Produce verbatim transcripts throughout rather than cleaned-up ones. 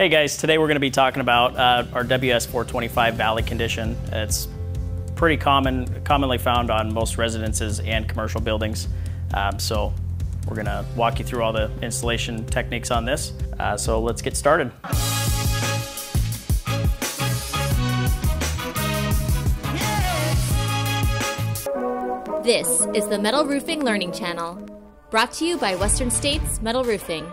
Hey guys, today we're going to be talking about uh, our W S four twenty-five valley condition. It's pretty common, commonly found on most residences and commercial buildings. Um, so we're going to walk you through all the installation techniques on this. Uh, so let's get started. This is the Metal Roofing Learning Channel, brought to you by Western States Metal Roofing,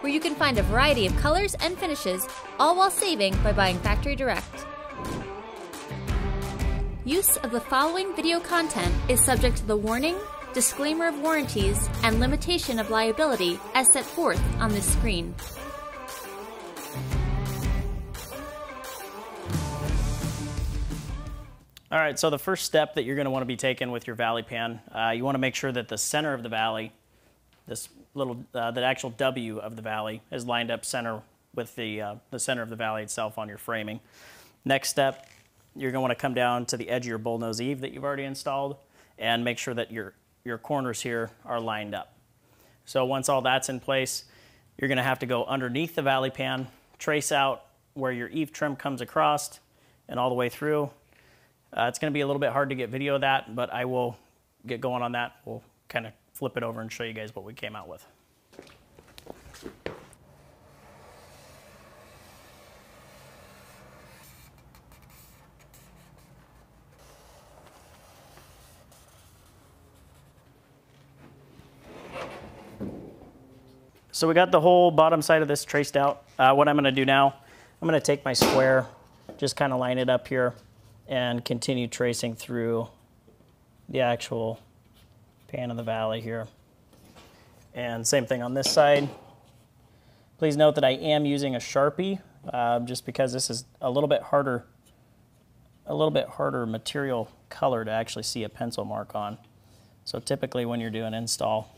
where you can find a variety of colors and finishes, all while saving by buying factory direct. Use of the following video content is subject to the warning, disclaimer of warranties, and limitation of liability as set forth on this screen. All right, so the first step that you're going to want to be taking with your valley pan, uh, you want to make sure that the center of the valley, this little, uh, the actual W of the valley is lined up center with the, uh, the center of the valley itself on your framing. Next step, you're going to want to come down to the edge of your bullnose eave that you've already installed and make sure that your, your corners here are lined up. So once all that's in place, you're going to have to go underneath the valley pan, trace out where your eave trim comes across and all the way through. Uh, it's going to be a little bit hard to get video of that, but I will get going on that. We'll kind of flip it over and show you guys what we came out with. So we got the whole bottom side of this traced out. Uh, what I'm going to do now, I'm going to take my square, just kind of line it up here and continue tracing through the actual pan of the valley here. And same thing on this side. Please note that I am using a Sharpie uh, just because this is a little bit harder, a little bit harder material color to actually see a pencil mark on. So typically when you're doing install,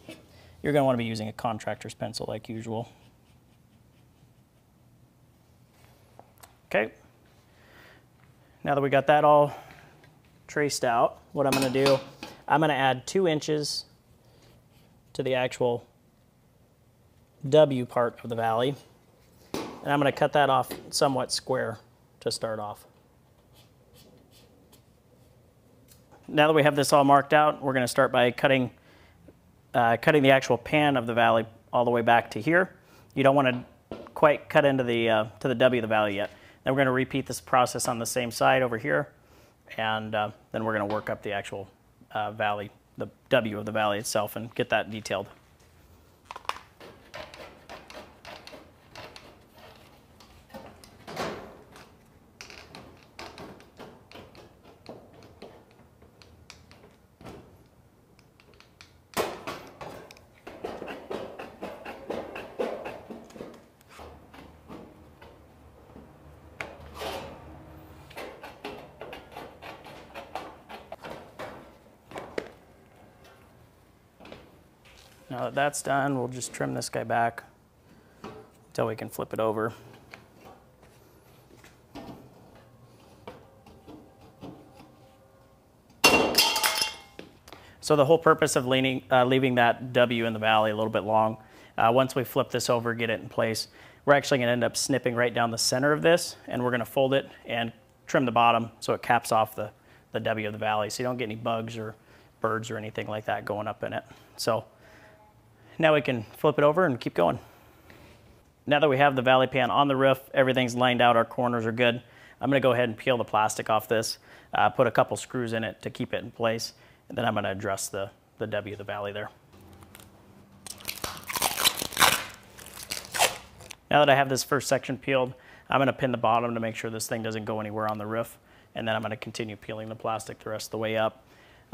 you're going to want to be using a contractor's pencil like usual. Okay. Now that we got that all traced out, what I'm going to do, I'm going to add two inches to the actual W part of the valley, and I'm going to cut that off somewhat square to start off. Now that we have this all marked out, we're going to start by cutting, uh, cutting the actual pan of the valley all the way back to here. You don't want to quite cut into the, uh, to the W of the valley yet. Then we're going to repeat this process on the same side over here, and uh, then we're going to work up the actual Uh, valley, the W of the valley itself, and get that detailed. Now that that's done, we'll just trim this guy back until we can flip it over. So the whole purpose of leaning, uh, leaving that W in the valley a little bit long, uh, once we flip this over, get it in place, we're actually going to end up snipping right down the center of this, and we're going to fold it and trim the bottom so it caps off the, the W of the valley so you don't get any bugs or birds or anything like that going up in it. So now we can flip it over and keep going. Now that we have the valley pan on the roof, everything's lined out, our corners are good. I'm gonna go ahead and peel the plastic off this, uh, put a couple screws in it to keep it in place, and then I'm gonna address the, the W of the valley there. Now that I have this first section peeled, I'm gonna pin the bottom to make sure this thing doesn't go anywhere on the roof, and then I'm gonna continue peeling the plastic the rest of the way up.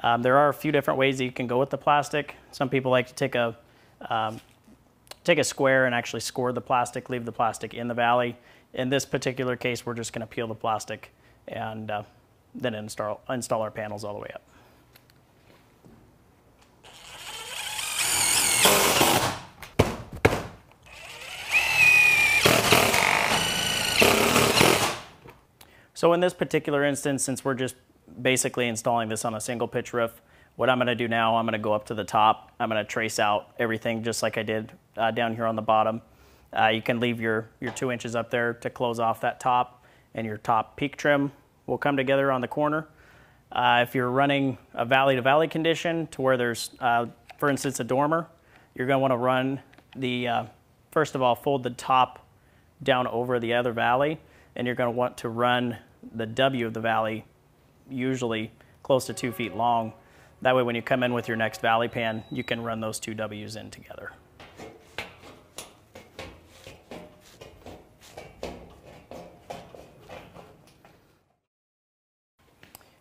Um, there are a few different ways that you can go with the plastic. Some people like to take a Um, take a square and actually score the plastic, leave the plastic in the valley. In this particular case, we're just going to peel the plastic and uh, then install, install our panels all the way up. So in this particular instance, since we're just basically installing this on a single pitch roof, what I'm going to do now, I'm going to go up to the top. I'm going to trace out everything just like I did uh, down here on the bottom. Uh, you can leave your, your two inches up there to close off that top, and your top peak trim will come together on the corner. Uh, if you're running a valley-to-valley condition to where there's, uh, for instance, a dormer, you're going to want to run the, uh, first of all, fold the top down over the other valley, and you're going to want to run the W of the valley, usually close to two feet long. That way when you come in with your next valley pan, you can run those two W's in together.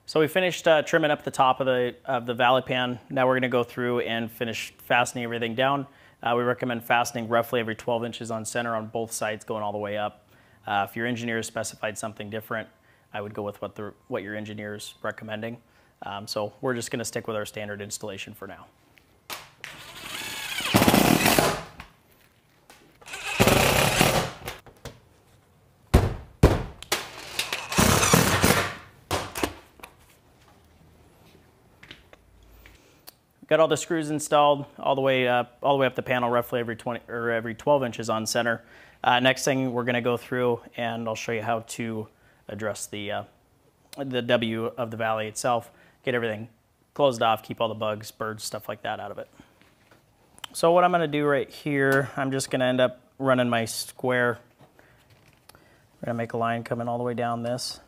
So we finished uh, trimming up the top of the, of the valley pan. Now we're going to go through and finish fastening everything down. Uh, we recommend fastening roughly every twelve inches on center on both sides, going all the way up. Uh, if your engineer specified something different, I would go with what, the, what your engineer is recommending. Um, so we're just going to stick with our standard installation for now. Got all the screws installed all the way up, all the way up the panel, roughly every twenty or every twelve inches on center. Uh, next thing we're going to go through, and I'll show you how to address the uh, the W of the valley itself. Get everything closed off, keep all the bugs, birds, stuff like that out of it. So what I'm going to do right here, I'm just going to end up running my square. I'm going to make a line coming all the way down this,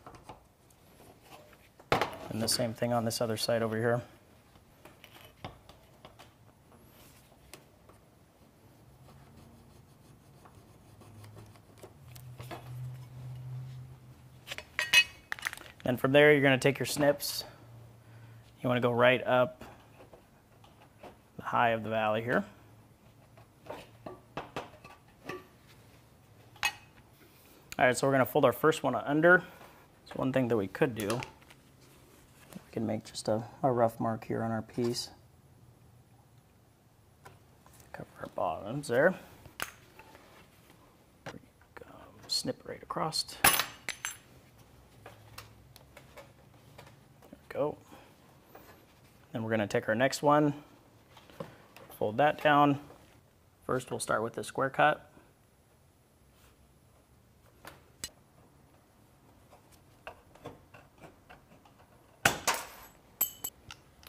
and the same thing on this other side over here. And from there, you're going to take your snips. You want to go right up the high of the valley here. All right, so we're going to fold our first one under. So one thing that we could do, we can make just a, a rough mark here on our piece. Cover our bottoms there. There you go. Snip right across. Go. Then we're going to take our next one, fold that down. First, we'll start with the square cut.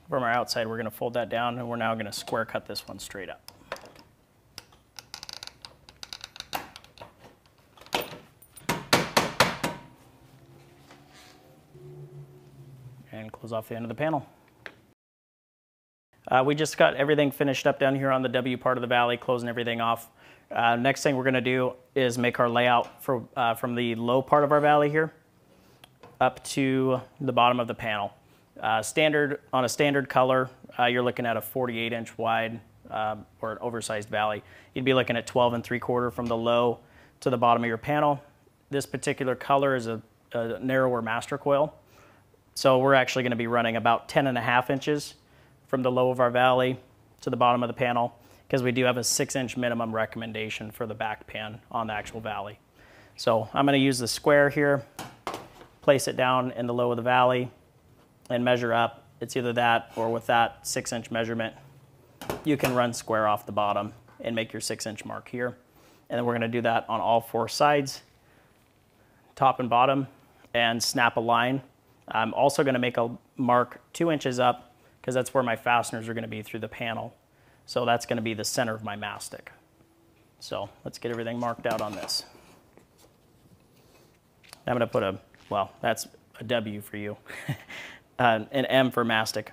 From our outside, we're going to fold that down, and we're now going to square cut this one straight up. And close off the end of the panel. Uh, we just got everything finished up down here on the W part of the valley, closing everything off. Uh, next thing we're going to do is make our layout for, uh, from the low part of our valley here up to the bottom of the panel. Uh, standard on a standard color, uh, you're looking at a forty-eight inch wide um, or an oversized valley. You'd be looking at twelve and three quarter from the low to the bottom of your panel. This particular color is a, a narrower master coil. So we're actually going to be running about ten and a half inches from the low of our valley to the bottom of the panel, because we do have a six inch minimum recommendation for the back pan on the actual valley. So I'm going to use the square here, place it down in the low of the valley, and measure up. It's either that or with that six inch measurement, you can run square off the bottom and make your six inch mark here. And then we're going to do that on all four sides, top and bottom, and snap a line. I'm also going to make a mark two inches up, because that's where my fasteners are going to be through the panel. So that's going to be the center of my mastic. So let's get everything marked out on this. I'm going to put a, well, that's a W for you, uh, an M for mastic.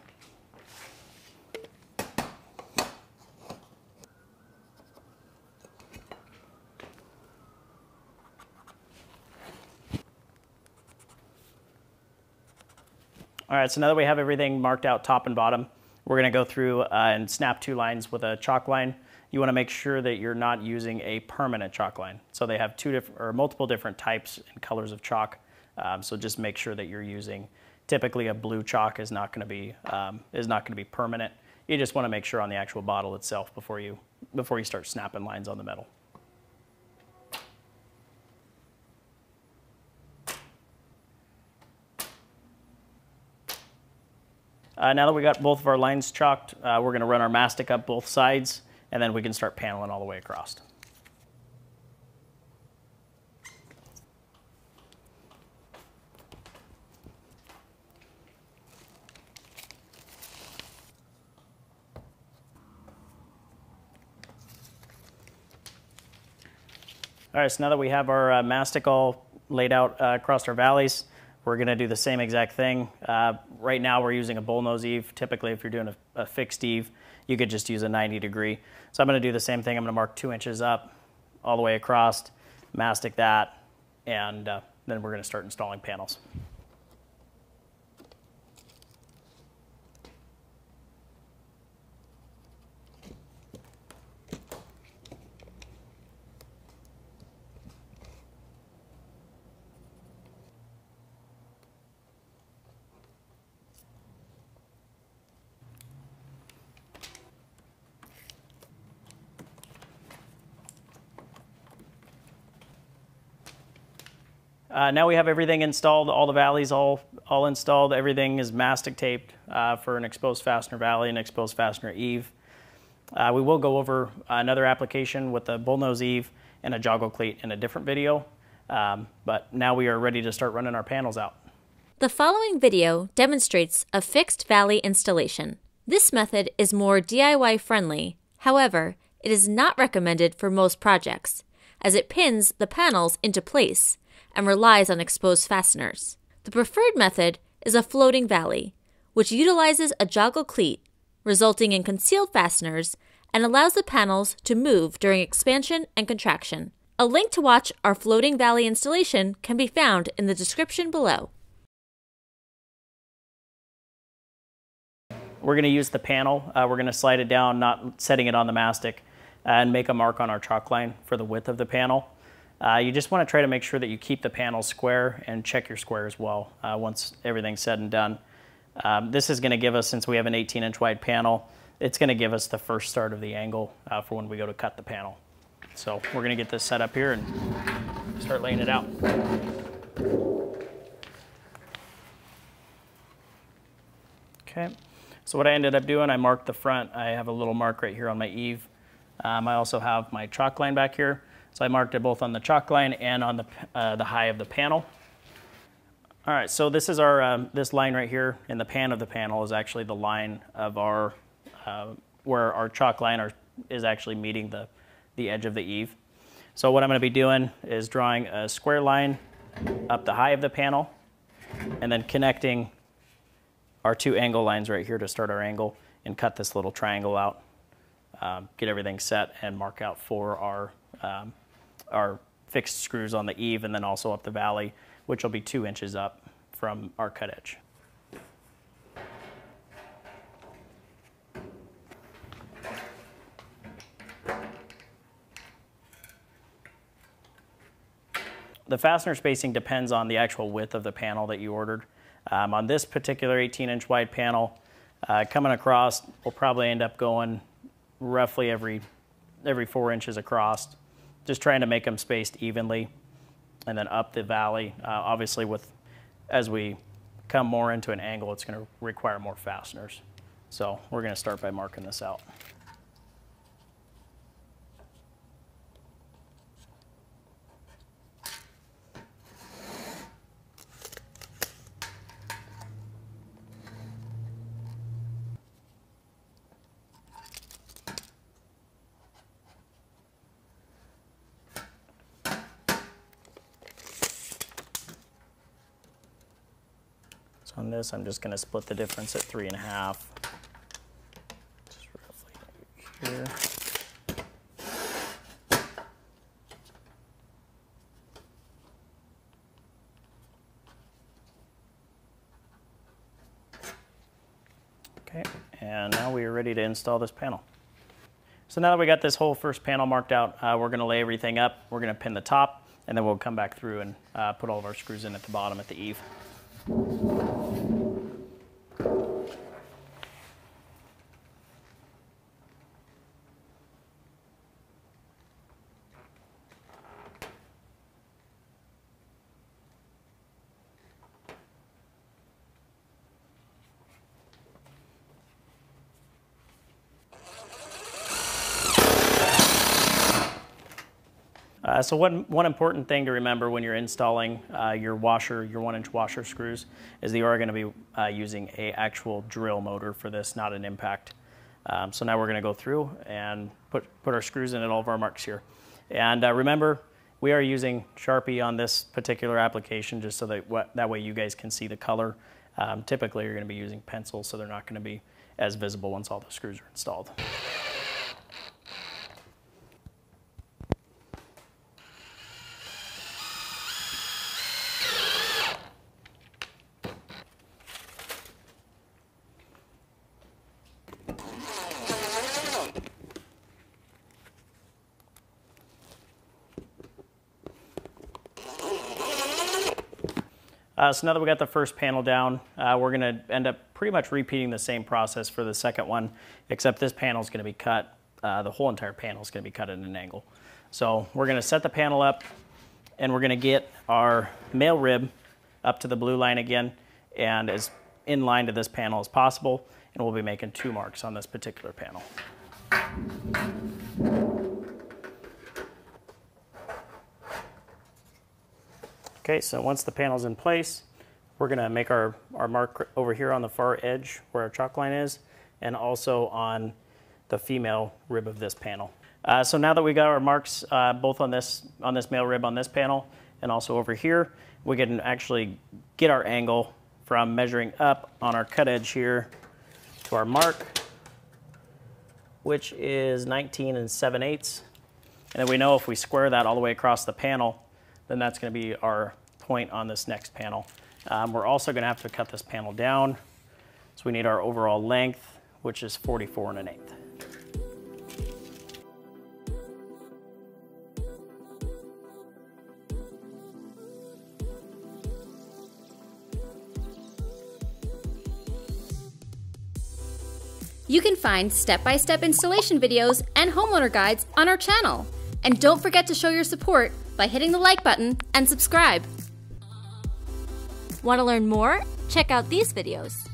All right, so now that we have everything marked out top and bottom, we're going to go through uh, and snap two lines with a chalk line. You want to make sure that you're not using a permanent chalk line. So they have two different or multiple different types and colors of chalk. Um, so just make sure that you're using. Typically, a blue chalk is not going to be um, is not going to be permanent. You just want to make sure on the actual bottle itself before you before you start snapping lines on the metal. Uh, now that we got both of our lines chalked, uh, we're going to run our mastic up both sides, and then we can start paneling all the way across. All right, so now that we have our uh, mastic all laid out uh, across our valleys, we're gonna do the same exact thing. Uh, right now we're using a bullnose eave. Typically if you're doing a, a fixed eave, you could just use a ninety degree. So I'm gonna do the same thing. I'm gonna mark two inches up, all the way across, mastic that, and uh, then we're gonna start installing panels. Uh, now we have everything installed, all the valleys all, all installed. Everything is mastic taped uh, for an exposed fastener valley and exposed fastener eave. Uh, we will go over another application with a bullnose eave and a joggle cleat in a different video, um, but now we are ready to start running our panels out. The following video demonstrates a fixed valley installation. This method is more D I Y friendly. However, it is not recommended for most projects, as it pins the panels into place and relies on exposed fasteners. The preferred method is a floating valley, which utilizes a joggle cleat, resulting in concealed fasteners and allows the panels to move during expansion and contraction. A link to watch our floating valley installation can be found in the description below. We're gonna use the panel. Uh, we're gonna slide it down, not setting it on the mastic, uh, and make a mark on our chalk line for the width of the panel. Uh, you just want to try to make sure that you keep the panel square and check your square as well uh, once everything's said and done. Um, this is going to give us, since we have an eighteen inch wide panel, it's going to give us the first start of the angle uh, for when we go to cut the panel. So we're going to get this set up here and start laying it out. Okay, so what I ended up doing, I marked the front. I have a little mark right here on my eave. Um, I also have my chalk line back here. So I marked it both on the chalk line and on the, uh, the high of the panel. All right, so this is our, um, this line right here in the pan of the panel is actually the line of our, uh, where our chalk line are, is actually meeting the, the edge of the eave. So what I'm gonna be doing is drawing a square line up the high of the panel and then connecting our two angle lines right here to start our angle and cut this little triangle out, um, get everything set and mark out for our, um, our fixed screws on the eave and then also up the valley, which will be two inches up from our cut edge. The fastener spacing depends on the actual width of the panel that you ordered. Um, on this particular eighteen inch wide panel, uh, coming across, we'll probably end up going roughly every, every four inches across. Just trying to make them spaced evenly and then up the valley. Uh, obviously, with as we come more into an angle, it's going to require more fasteners. So we're going to start by marking this out. On this, I'm just going to split the difference at three and a half. Just roughly here. Okay, and now we are ready to install this panel. So now that we got this whole first panel marked out, uh, we're going to lay everything up. We're going to pin the top, and then we'll come back through and uh, put all of our screws in at the bottom at the eave. Uh, so one, one important thing to remember when you're installing uh, your washer, your one inch washer screws, is that you are going to be uh, using a actual drill motor for this, not an impact. Um, so now we're going to go through and put, put our screws in at all of our marks here. And uh, remember, We are using Sharpie on this particular application just so that what, that way you guys can see the color. Um, typically you're going to be using pencils, so they're not going to be as visible once all the screws are installed. Uh, so now that we got the first panel down, uh, we're going to end up pretty much repeating the same process for the second one, except this panel is going to be cut, uh, the whole entire panel is going to be cut at an angle. So we're going to set the panel up, and we're going to get our male rib up to the blue line again and as in line to this panel as possible, and we'll be making two marks on this particular panel. Okay, so once the panel's in place, we're gonna make our, our mark over here on the far edge where our chalk line is, and also on the female rib of this panel. Uh, so now that we got our marks uh, both on this, on this male rib on this panel, and also over here, we can actually get our angle from measuring up on our cut edge here to our mark, which is nineteen and seven eighths. And then we know if we square that all the way across the panel, then that's going to be our point on this next panel. Um, we're also going to have to cut this panel down, so we need our overall length, which is forty-four and an eighth. You can find step-by-step installation videos and homeowner guides on our channel. And don't forget to show your support by hitting the like button and subscribe. Want to learn more? Check out these videos.